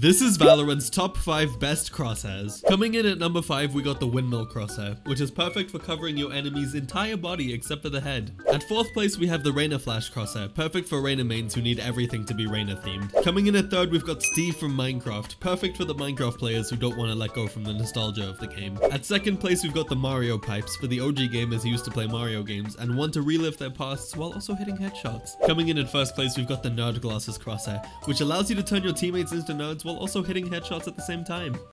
This is Valorant's top 5 best crosshairs. Coming in at number 5, we got the windmill crosshair, which is perfect for covering your enemy's entire body except for the head. At 4th place, we have the Reyna flash crosshair, perfect for Reyna mains who need everything to be Reyna themed. Coming in at 3rd, we've got Steve from Minecraft, perfect for the Minecraft players who don't want to let go from the nostalgia of the game. At 2nd place, we've got the Mario pipes for the OG gamers who used to play Mario games and want to relive their pasts while also hitting headshots. Coming in at 1st place, we've got the nerd glasses crosshair, which allows you to turn your teammates into nerds while also hitting headshots at the same time.